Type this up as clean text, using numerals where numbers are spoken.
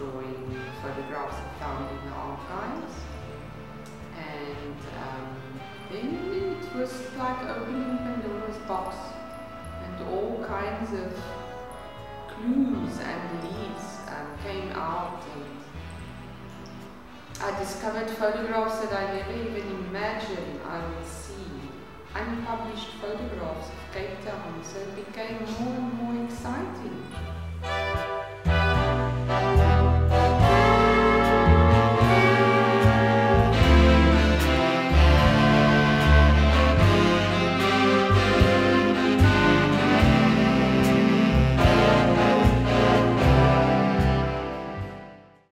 drawing photographs of family in the archives. And then it was like opening Pandora's box, and all kinds of clues and leads came out. And I discovered photographs that I never even imagined I would see. Unpublished photographs of Cape Town, so it became more and more exciting.